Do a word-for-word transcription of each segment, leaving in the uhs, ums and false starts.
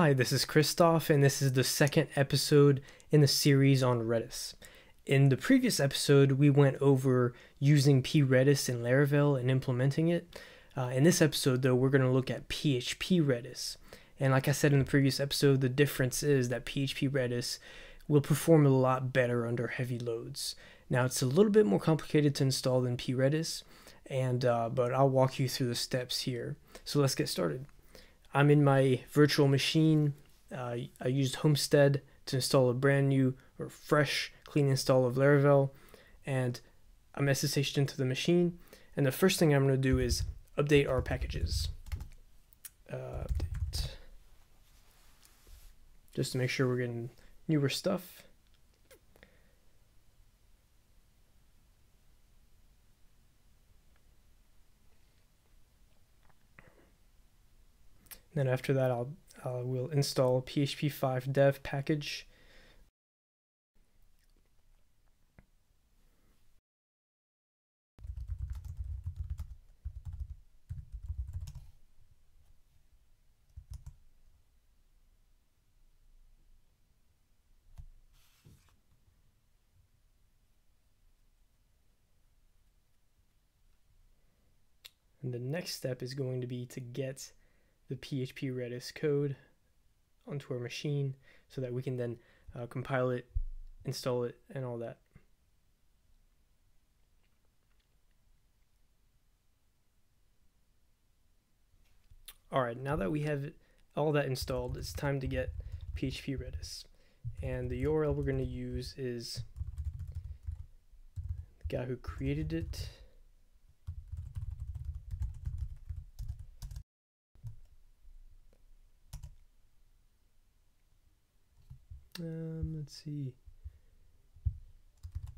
Hi, this is Christoph, and this is the second episode in the series on Redis. In the previous episode, we went over using pRedis in Laravel and implementing it. Uh, in this episode, though, we're going to look at P H P Redis. And like I said in the previous episode, the difference is that P H P Redis will perform a lot better under heavy loads. Now, it's a little bit more complicated to install than pRedis, and, uh, but I'll walk you through the steps here. So let's get started. I'm in my virtual machine. Uh, I used Homestead to install a brand new or fresh clean install of Laravel, and I'm S S H'd into the machine. And the first thing I'm going to do is update our packages. Uh, update. Just to make sure we're getting newer stuff. Then after that, I'll uh, we'll install P H P five dev package. And the next step is going to be to get the P H P Redis code onto our machine so that we can then uh, compile it, install it, and all that. All right, now that we have all that installed, it's time to get P H P Redis. And the U R L we're going to use is the guy who created it. Um, let's see,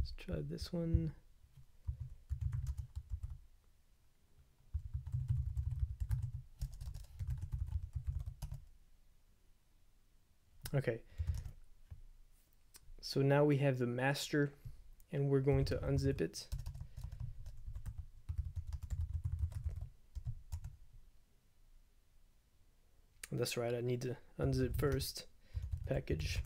let's try this one. Okay, so now we have the master, and we're going to unzip it. That's right, I need to unzip first package.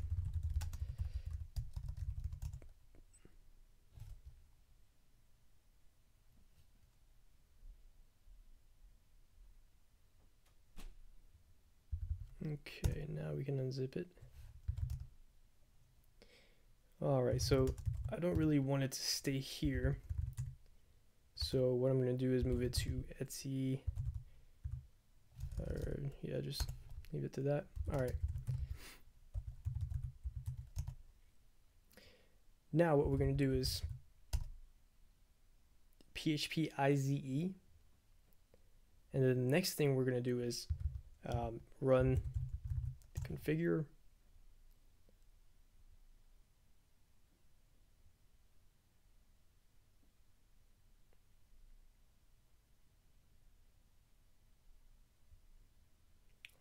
Okay, now we can unzip it. All right, so I don't really want it to stay here. So what I'm going to do is move it to Etsy. Or yeah, just leave it to that. All right. Now what we're going to do is phpize. And then the next thing we're going to do is um, run Configure.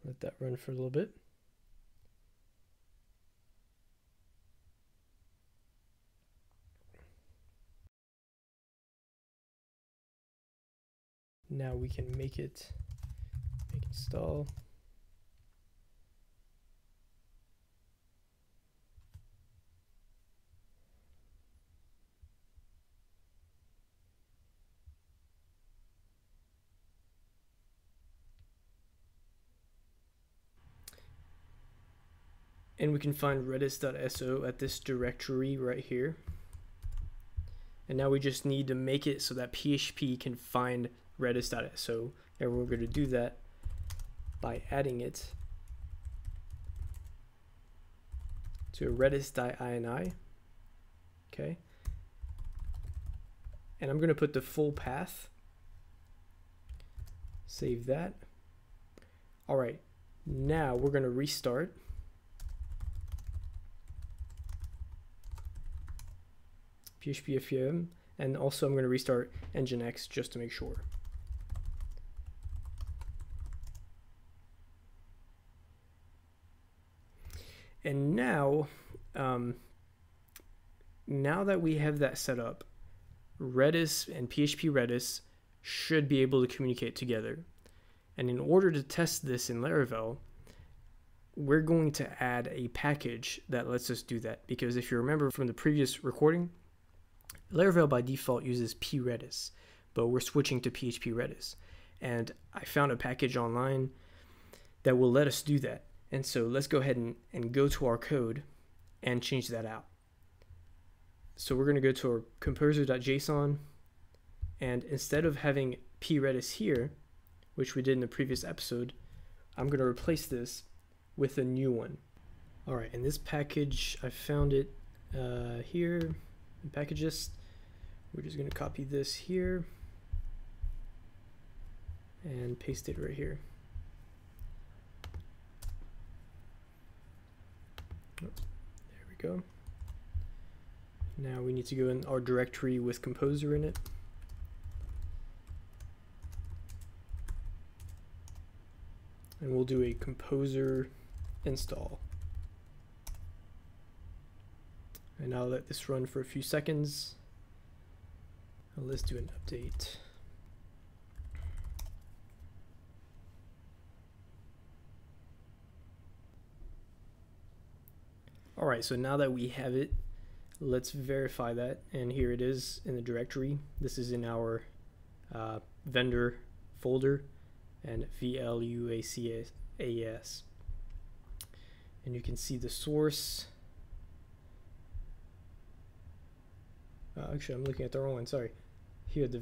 Let that run for a little bit. Now we can make it make install. And we can find redis dot S O at this directory right here. And now we just need to make it so that P H P can find redis dot S O. And we're going to do that by adding it to redis dot I N I. Okay. And I'm going to put the full path. Save that. All right. Now we're going to restart. P H P F P M, and also I'm going to restart nginx just to make sure. And now, um, now that we have that set up, Redis and P H P Redis should be able to communicate together. And in order to test this in Laravel, we're going to add a package that lets us do that, because if you remember from the previous recording, Laravel by default uses Predis, but we're switching to P H P Redis. And I found a package online that will let us do that. And so let's go ahead and, and go to our code and change that out. So we're going to go to our composer dot J S O N, and instead of having Predis here, which we did in the previous episode, I'm going to replace this with a new one. All right, and this package, I found it uh, here in packages. We're just going to copy this here and paste it right here. There we go. Now we need to go in our directory with composer in it. And we'll do a composer install. And I'll let this run for a few seconds. Now let's do an update. All right, so now that we have it, let's verify that. And here it is in the directory. This is in our uh, vendor folder, and V L U A C A S. And you can see the source. Uh, actually, I'm looking at the wrong one, sorry. Here, the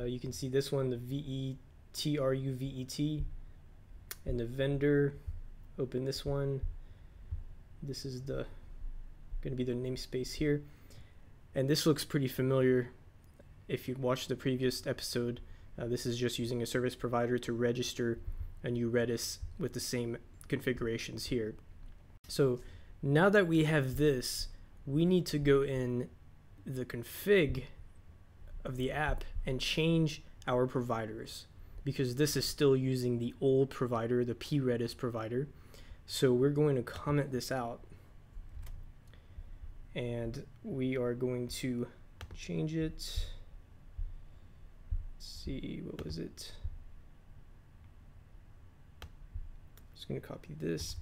uh, you can see this one, the V E T R U V E T, and the vendor, open this one. This is the gonna be the namespace here. And this looks pretty familiar. If you watched the previous episode, Uh, this is just using a service provider to register a new Redis with the same configurations here. So now that we have this, we need to go in the config of the app and change our providers, because this is still using the old provider, the Predis provider. So we're going to comment this out, and we are going to change it. See, what was it? I'm just going to copy this.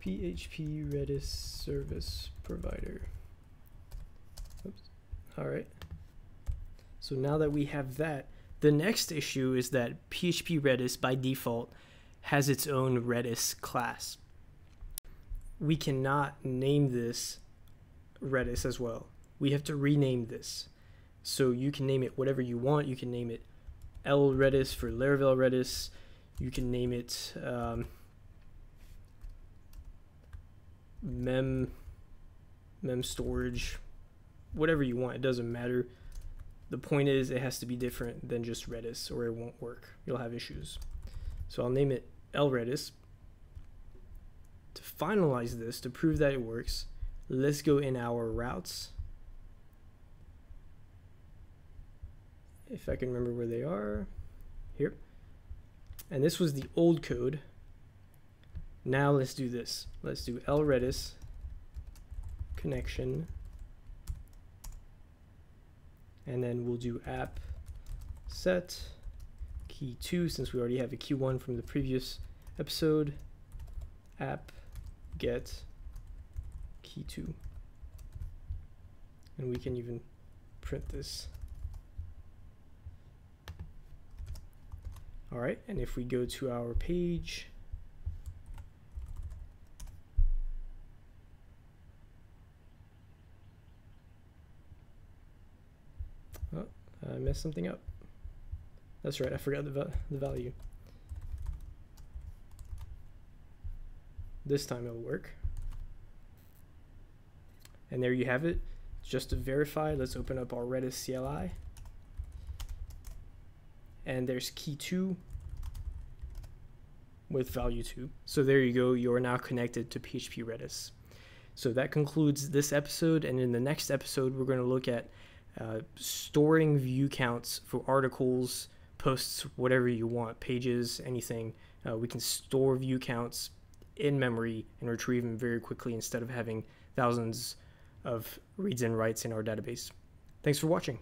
P H P Redis service provider. Oops. All right. So now that we have that, the next issue is that P H P Redis by default has its own Redis class. We cannot name this Redis as well. We have to rename this. So you can name it whatever you want. You can name it L Redis for Laravel Redis. You can name it um, mem, mem storage, whatever you want. It doesn't matter. The point is it has to be different than just Redis or it won't work. You'll have issues. So I'll name it L Redis. To finalize this, to prove that it works, let's go in our routes. If I can remember where they are, here. And this was the old code. Now let's do this. Let's do L Redis connection, and then we'll do app set key two, since we already have a key one from the previous episode, app get key two. And we can even print this. All right, and if we go to our page, oh, I messed something up. That's right, I forgot the, va the value. This time it'll work. And there you have it. Just to verify, let's open up our Redis C L I. And there's key two with value two. So there you go, you are now connected to P H P Redis. So that concludes this episode, and in the next episode, we're gonna look at uh, storing view counts for articles, posts, whatever you want, pages, anything. Uh, we can store view counts in memory and retrieve them very quickly instead of having thousands of reads and writes in our database. Thanks for watching.